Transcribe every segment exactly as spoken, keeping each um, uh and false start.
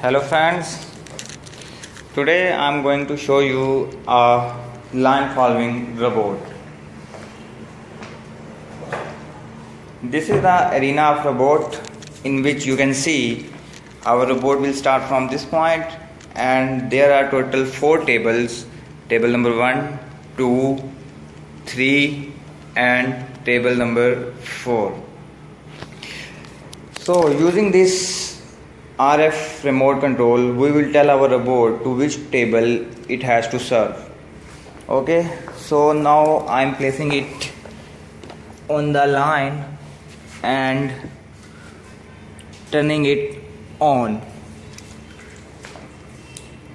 Hello friends, today I am going to show you a line following robot. This is the arena of robot in which you can see our robot will start from this point, and there are total four tables, table number one, two, three and table number four. So using this R F remote control, we will tell our robot to which table it has to serve. Okay, so now I am placing it on the line and turning it on.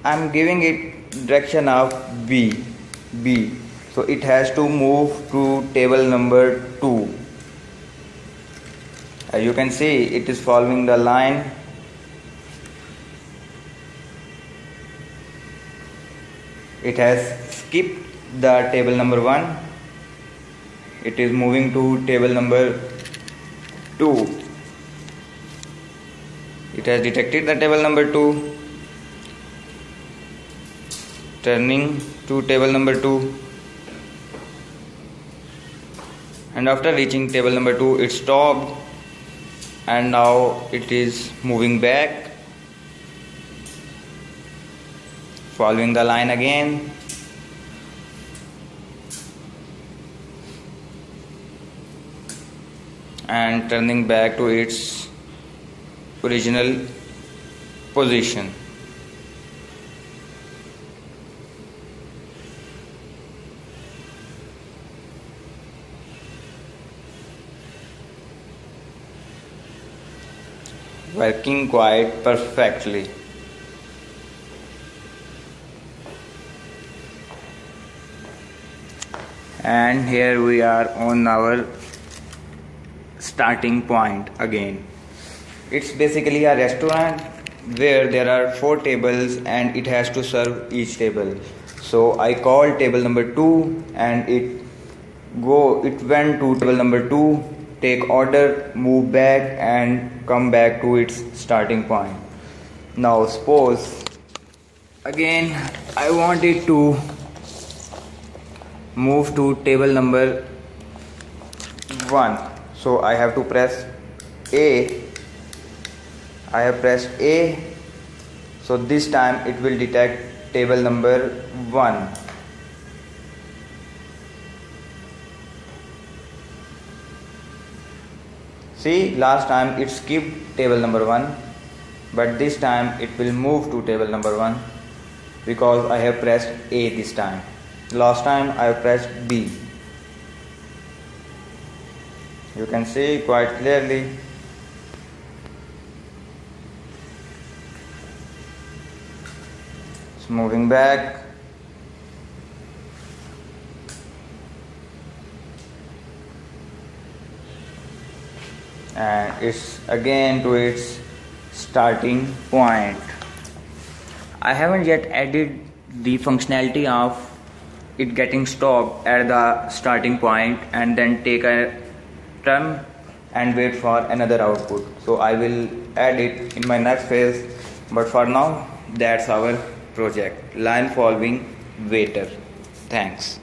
I am giving it direction of B, B. So it has to move to table number two. As you can see, it is following the line. It has skipped the table number one. It is moving to table number two. It has detected the table number two. Turning to table number two. And after reaching table number two, it stopped. And now it is moving back, following the line again. And turning back to its original position. Working quite perfectly. And here we are on our starting point again. It's basically a restaurant where there are four tables and it has to serve each table. So I called table number two and it go it went to table number two, take order, move back and come back to its starting point. Now suppose again I want it to move to table number one. So I have to press A. I have pressed A. So this time it will detect table number one. See, last time it skipped table number one, but this time it will move to table number one because I have pressed A this time. Last time I pressed B. You can see quite clearly. It's moving back. And it's again to its starting point. I haven't yet added the functionality of it getting stopped at the starting point and then take a turn and wait for another output. So I will add it in my next phase, but for now that's our project, line following waiter. Thanks.